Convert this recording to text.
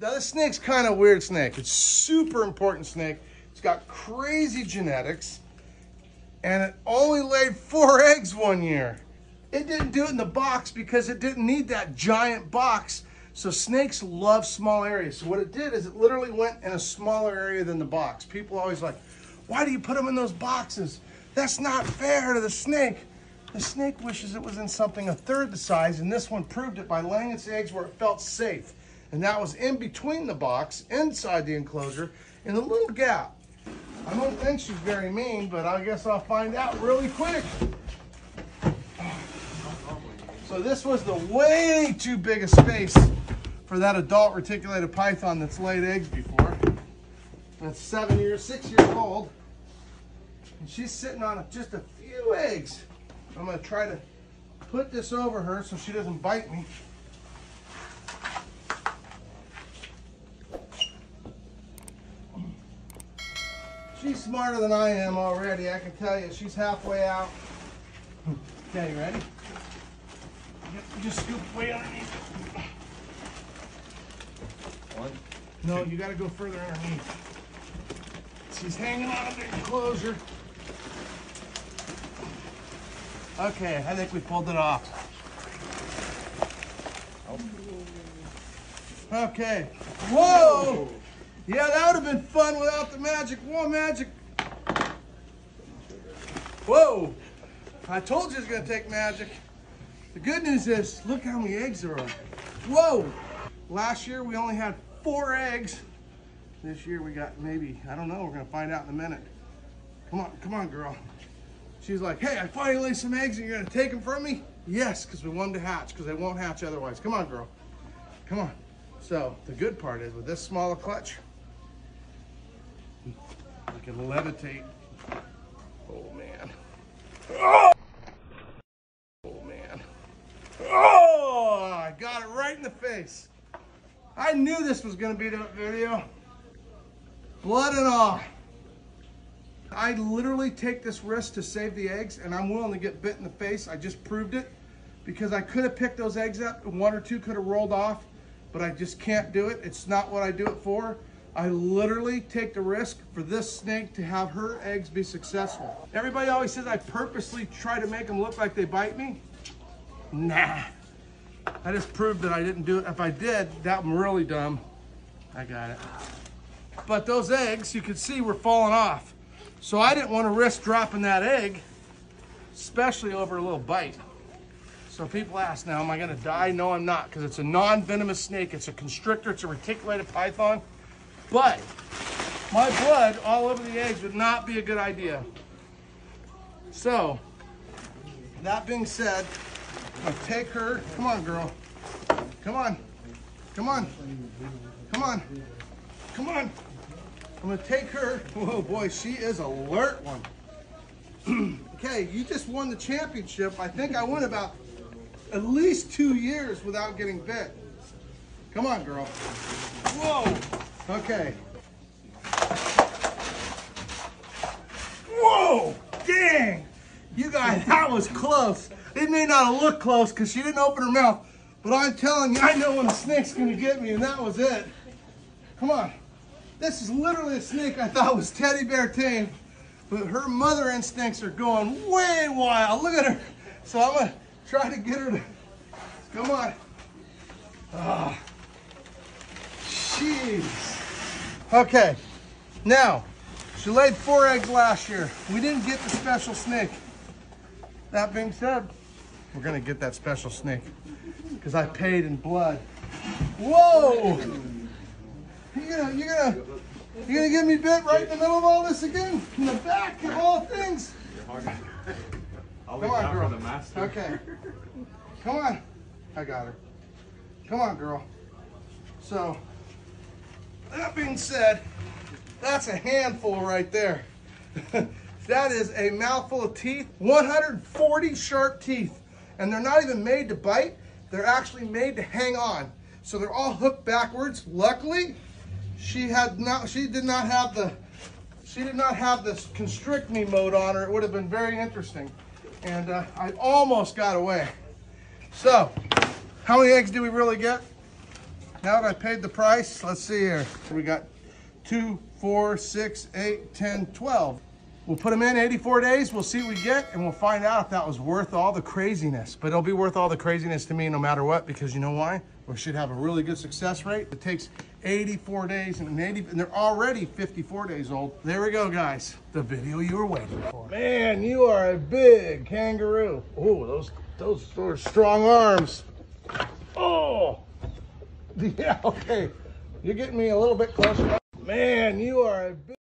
This snake's kind of a weird snake. It's super important snake. It's got crazy genetics, and it only laid 4 eggs one year. It didn't do it in the box because it didn't need that giant box. So snakes love small areas. So what it did is it literally went in a smaller area than the box. People are always like, why do you put them in those boxes? That's not fair to the snake. The snake wishes it was in something 1/3 the size, and this one proved it by laying its eggs where it felt safe. And that was in between the box, inside the enclosure, in a little gap. I don't think she's very mean, but I guess I'll find out really quick. So this was the way too big a space for that adult reticulated python that's laid eggs before. That's 6 years old. And she's sitting on just a few eggs. I'm gonna try to put this over her so she doesn't bite me. She's smarter than I am already. I can tell you, she's halfway out. Okay, you ready? Yep, you just scoop way underneath. No, you gotta go further underneath. She's hanging out of the enclosure. Okay, I think we pulled it off. Okay. Whoa! Yeah, that would have been fun without the magic. Whoa, magic. Whoa! I told you it's gonna take magic. The good news is, look how many eggs there are. Whoa! Last year we only had 4 eggs. This year we got maybe, I don't know, we're gonna find out in a minute. Come on, come on, girl. She's like, hey, I finally laid some eggs and you're gonna take them from me? Yes, because we want them to hatch, because they won't hatch otherwise. Come on, girl. Come on. So the good part is with this smaller clutch, I can levitate. Oh, man. Oh! Got it right in the face. I knew this was gonna be that video. Blood and all. I literally take this risk to save the eggs, and I'm willing to get bit in the face. I just proved it because I could have picked those eggs up and 1 or 2 could have rolled off, but I just can't do it. It's not what I do it for. I literally take the risk for this snake to have her eggs be successful. Everybody always says I purposely try to make them look like they bite me. Nah. I just proved that I didn't do it. If I did, that was really dumb. I got it. But those eggs, you could see, were falling off. So I didn't want to risk dropping that egg, especially over a little bite. So people ask, now, am I going to die? No, I'm not, because it's a non-venomous snake. It's a constrictor. It's a reticulated python. But my blood all over the eggs would not be a good idea. So that being said, I'm gonna take her. Come on, girl. Come on. Come on. Come on. Come on. I'm gonna take her. Oh boy, she is alert one. Okay, you just won the championship. I think I went about at least 2 years without getting bit. Come on, girl. Whoa. Okay. Whoa. Dang. You guys, that was close. It may not have looked close because she didn't open her mouth, but I'm telling you, I know when a snake's gonna get me, and that was it. Come on. This is literally a snake I thought was teddy bear tame, but her mother instincts are going way wild. Look at her. So I'm gonna try to get her to, come on. Ah, jeez. Okay, now, she laid 4 eggs last year. We didn't get the special snake. That being said, we're gonna get that special snake because I paid in blood. Whoa! You're gonna get me bit right in the middle of all this again? In the back of all things? Come on, girl. Okay. Come on. I got her. Come on, girl. So, that being said, that's a handful right there. That is a mouthful of teeth, 140 sharp teeth. And they're not even made to bite. They're actually made to hang on. So they're all hooked backwards. Luckily, she did not have the constrict me mode on her. It would have been very interesting. And I almost got away. So, how many eggs do we really get? Now that I paid the price, let's see here. We got 2, 4, 6, 8, 10, 12. We'll put them in 84 days. We'll see what we get, and we'll find out if that was worth all the craziness. But it'll be worth all the craziness to me no matter what, because you know why? We should have a really good success rate. It takes 84 days and they're already 54 days old. There we go, guys. The video you were waiting for. Man, you are a big kangaroo. Oh, those strong arms. Oh, yeah, okay. You're getting me a little bit closer. Man, you are a big...